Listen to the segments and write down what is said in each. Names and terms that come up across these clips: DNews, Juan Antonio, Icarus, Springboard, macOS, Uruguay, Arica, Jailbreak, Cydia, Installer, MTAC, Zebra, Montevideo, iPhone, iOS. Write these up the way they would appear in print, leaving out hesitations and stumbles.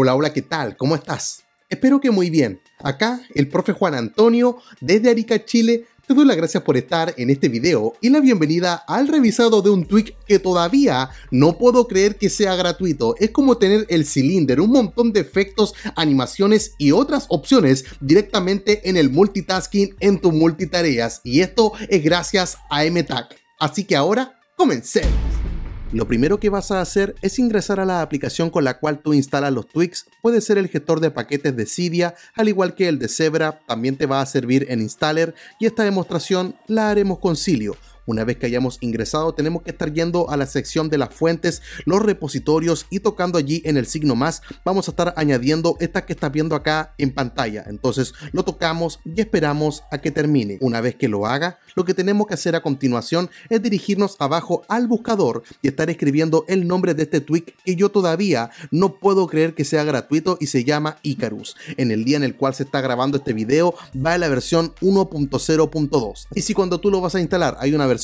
Hola, hola, ¿qué tal? ¿Cómo estás? Espero que muy bien. Acá, el profe Juan Antonio, desde Arica, Chile, te doy las gracias por estar en este video y la bienvenida al revisado de un tweak que todavía no puedo creer que sea gratuito. Es como tener el cilindro, un montón de efectos, animaciones y otras opciones directamente en el multitasking, en tus multitareas. Y esto es gracias a MTAC. Así que ahora, comencemos. Lo primero que vas a hacer es ingresar a la aplicación con la cual tú instalas los tweaks. Puede ser el gestor de paquetes de Cydia, al igual que el de Zebra, también te va a servir en Installer y esta demostración la haremos con Cydia. Una vez que hayamos ingresado, tenemos que estar yendo a la sección de las fuentes, los repositorios y tocando allí en el signo más, vamos a estar añadiendo esta que estás viendo acá en pantalla. Entonces lo tocamos y esperamos a que termine. Una vez que lo haga, lo que tenemos que hacer a continuación es dirigirnos abajo al buscador y estar escribiendo el nombre de este tweak que yo todavía no puedo creer que sea gratuito y se llama Icarus. En el día en el cual se está grabando este video va en la versión 1.0.2 y si cuando tú lo vas a instalar hay una versión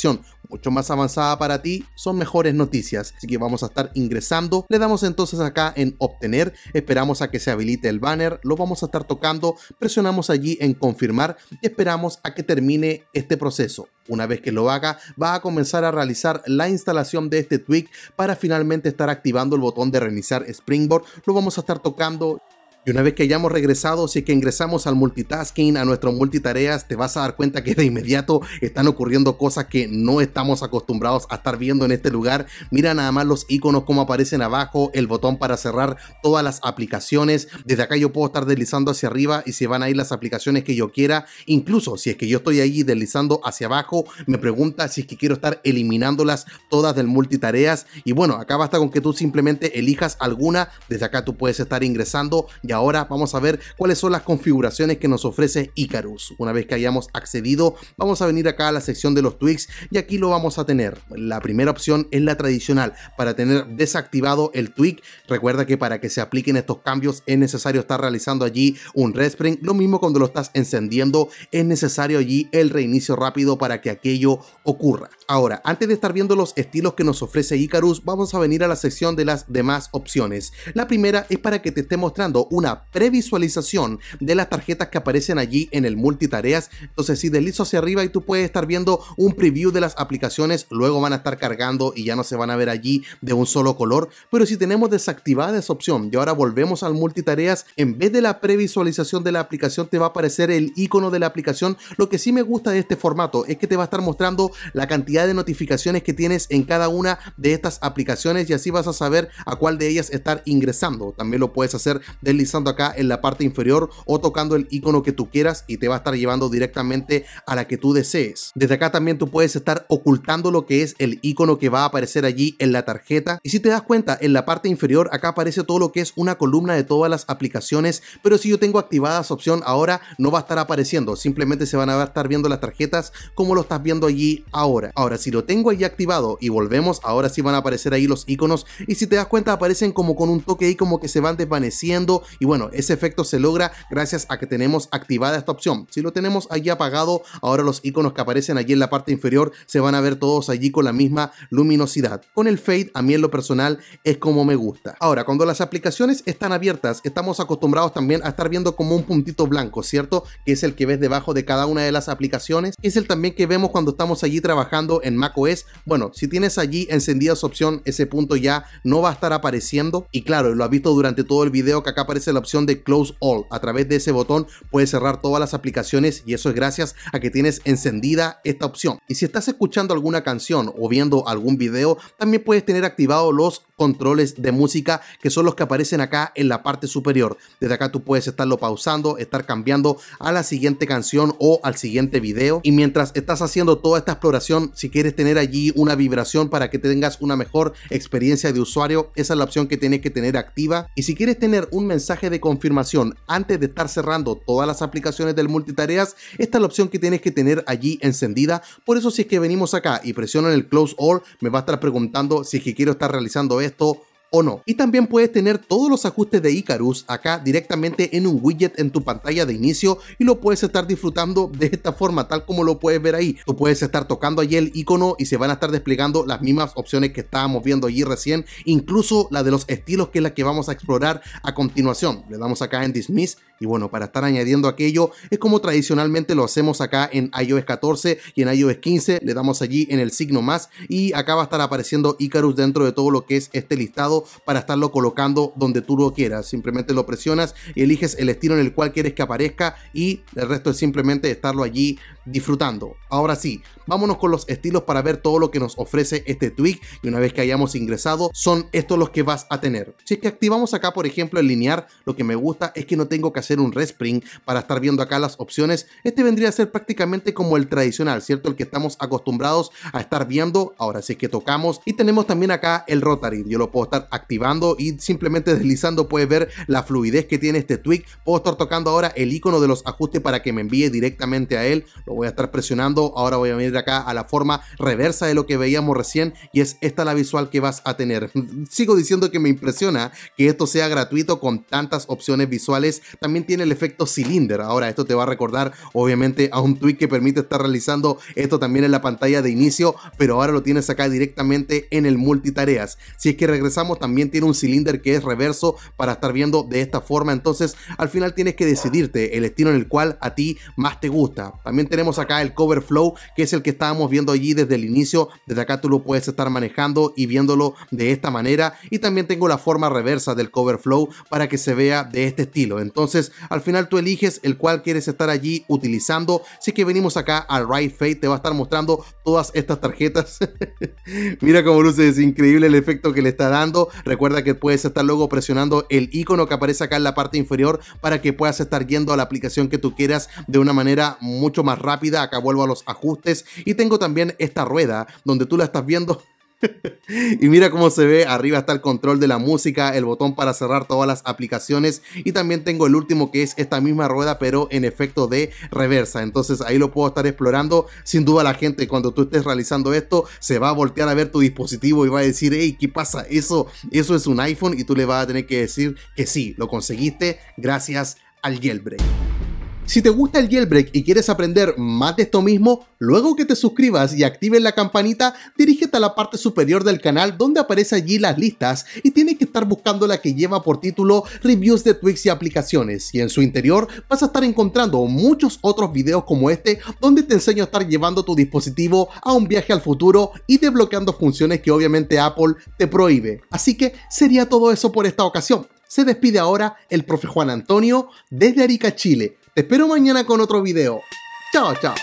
mucho más avanzada para ti, son mejores noticias. Así que vamos a estar ingresando, le damos entonces acá en obtener, esperamos a que se habilite el banner, lo vamos a estar tocando, presionamos allí en confirmar y esperamos a que termine este proceso. Una vez que lo haga, va a comenzar a realizar la instalación de este tweak para finalmente estar activando el botón de reiniciar Springboard, lo vamos a estar tocando. Y una vez que hayamos regresado, si es que ingresamos al multitasking, a nuestro multitareas, te vas a dar cuenta que de inmediato están ocurriendo cosas que no estamos acostumbrados a estar viendo en este lugar. Mira nada más los iconos como aparecen abajo, el botón para cerrar todas las aplicaciones. Desde acá yo puedo estar deslizando hacia arriba y se van a ir las aplicaciones que yo quiera. Incluso si es que yo estoy ahí deslizando hacia abajo, me pregunta si es que quiero estar eliminándolas todas del multitareas. Y bueno, acá basta con que tú simplemente elijas alguna. Desde acá tú puedes estar ingresando y ahora vamos a ver cuáles son las configuraciones que nos ofrece Icarus. Una vez que hayamos accedido, vamos a venir acá a la sección de los tweaks y aquí lo vamos a tener. La primera opción es la tradicional, para tener desactivado el tweak. Recuerda que para que se apliquen estos cambios es necesario estar realizando allí un respring. Lo mismo cuando lo estás encendiendo, es necesario allí el reinicio rápido para que aquello ocurra. Ahora, antes de estar viendo los estilos que nos ofrece Icarus, vamos a venir a la sección de las demás opciones. La primera es para que te esté mostrando una previsualización de las tarjetas que aparecen allí en el multitareas. Entonces si deslizo hacia arriba y tú puedes estar viendo un preview de las aplicaciones, luego van a estar cargando y ya no se van a ver allí de un solo color. Pero si tenemos desactivada esa opción y ahora volvemos al multitareas, en vez de la previsualización de la aplicación te va a aparecer el icono de la aplicación. Lo que sí me gusta de este formato es que te va a estar mostrando la cantidad de notificaciones que tienes en cada una de estas aplicaciones y así vas a saber a cuál de ellas estar ingresando. También lo puedes hacer deslizando acá en la parte inferior o tocando el icono que tú quieras y te va a estar llevando directamente a la que tú desees. Desde acá también tú puedes estar ocultando lo que es el icono que va a aparecer allí en la tarjeta. Y si te das cuenta, en la parte inferior acá aparece todo lo que es una columna de todas las aplicaciones, pero si yo tengo activada esa opción ahora no va a estar apareciendo, simplemente se van a estar viendo las tarjetas como lo estás viendo allí ahora. Ahora si lo tengo allí activado y volvemos, ahora sí van a aparecer ahí los iconos y si te das cuenta aparecen como con un toque ahí como que se van desvaneciendo. Y bueno, ese efecto se logra gracias a que tenemos activada esta opción. Si lo tenemos allí apagado, ahora los iconos que aparecen allí en la parte inferior se van a ver todos allí con la misma luminosidad. Con el fade, a mí en lo personal es como me gusta. Ahora, cuando las aplicaciones están abiertas, estamos acostumbrados también a estar viendo como un puntito blanco, ¿cierto? Que es el que ves debajo de cada una de las aplicaciones. Es el también que vemos cuando estamos allí trabajando en macOS. Bueno, si tienes allí encendida esa opción, ese punto ya no va a estar apareciendo. Y claro, lo has visto durante todo el video que acá aparece la opción de Close All. A través de ese botón puedes cerrar todas las aplicaciones y eso es gracias a que tienes encendida esta opción. Y si estás escuchando alguna canción o viendo algún video, también puedes tener activados los controles de música, que son los que aparecen acá en la parte superior. Desde acá tú puedes estarlo pausando, estar cambiando a la siguiente canción o al siguiente video. Y mientras estás haciendo toda esta exploración, si quieres tener allí una vibración para que tengas una mejor experiencia de usuario, esa es la opción que tienes que tener activa. Y si quieres tener un mensaje de confirmación antes de estar cerrando todas las aplicaciones del multitareas, esta es la opción que tienes que tener allí encendida. Por eso si es que venimos acá y presiono en el Close All, me va a estar preguntando si es que quiero estar realizando esto o no. Y también puedes tener todos los ajustes de Icarus acá directamente en un widget en tu pantalla de inicio y lo puedes estar disfrutando de esta forma, tal como lo puedes ver ahí. Tú puedes estar tocando allí el icono y se van a estar desplegando las mismas opciones que estábamos viendo allí recién, incluso la de los estilos, que es la que vamos a explorar a continuación. Le damos acá en Dismiss y bueno, para estar añadiendo aquello es como tradicionalmente lo hacemos acá en iOS 14 y en iOS 15. Le damos allí en el signo más y acá va a estar apareciendo Icarus dentro de todo lo que es este listado para estarlo colocando donde tú lo quieras. Simplemente lo presionas y eliges el estilo en el cual quieres que aparezca y el resto es simplemente estarlo allí disfrutando. Ahora sí, vámonos con los estilos para ver todo lo que nos ofrece este tweak, y una vez que hayamos ingresado son estos los que vas a tener. Si es que activamos acá por ejemplo el linear, lo que me gusta es que no tengo que hacer un respring para estar viendo acá las opciones. Este vendría a ser prácticamente como el tradicional, ¿cierto? El que estamos acostumbrados a estar viendo. Ahora sí que tocamos y tenemos también acá el rotary. Yo lo puedo estar activando y simplemente deslizando puedes ver la fluidez que tiene este tweak. Puedo estar tocando ahora el icono de los ajustes para que me envíe directamente a él. Lo voy a estar presionando. Ahora voy a venir acá a la forma reversa de lo que veíamos recién y es esta la visual que vas a tener. Sigo diciendo que me impresiona que esto sea gratuito con tantas opciones visuales. También tiene el efecto cylinder. Ahora esto te va a recordar obviamente a un tweak que permite estar realizando esto también en la pantalla de inicio, pero ahora lo tienes acá directamente en el multitareas. Si es que regresamos, también tiene un cylinder que es reverso para estar viendo de esta forma. Entonces al final tienes que decidirte el estilo en el cual a ti más te gusta. También tenemos acá el cover flow, que es el que estábamos viendo allí desde el inicio. Desde acá tú lo puedes estar manejando y viéndolo de esta manera, y también tengo la forma reversa del cover flow para que se vea de este estilo. Entonces al final tú eliges el cual quieres estar allí utilizando. Así que venimos acá al right fade, te va a estar mostrando todas estas tarjetas. Mira cómo luce, es increíble el efecto que le está dando. Recuerda que puedes estar luego presionando el icono que aparece acá en la parte inferior para que puedas estar yendo a la aplicación que tú quieras de una manera mucho más rápida. Acá vuelvo a los ajustes y tengo también esta rueda donde tú la estás viendo. Y mira cómo se ve, arriba está el control de la música, el botón para cerrar todas las aplicaciones y también tengo el último que es esta misma rueda pero en efecto de reversa. Entonces ahí lo puedo estar explorando. Sin duda la gente cuando tú estés realizando esto se va a voltear a ver tu dispositivo y va a decir: hey, ¿qué pasa? Eso es un iPhone, y tú le vas a tener que decir que sí, lo conseguiste gracias al jailbreak. Si te gusta el jailbreak y quieres aprender más de esto mismo, luego que te suscribas y actives la campanita, dirígete a la parte superior del canal donde aparece allí las listas y tienes que estar buscando la que lleva por título Reviews de Tweaks y Aplicaciones, y en su interior vas a estar encontrando muchos otros videos como este donde te enseño a estar llevando tu dispositivo a un viaje al futuro y desbloqueando funciones que obviamente Apple te prohíbe. Así que sería todo eso por esta ocasión. Se despide ahora el profe Juan Antonio desde Arica, Chile. Te espero mañana con otro video. Chao, chao.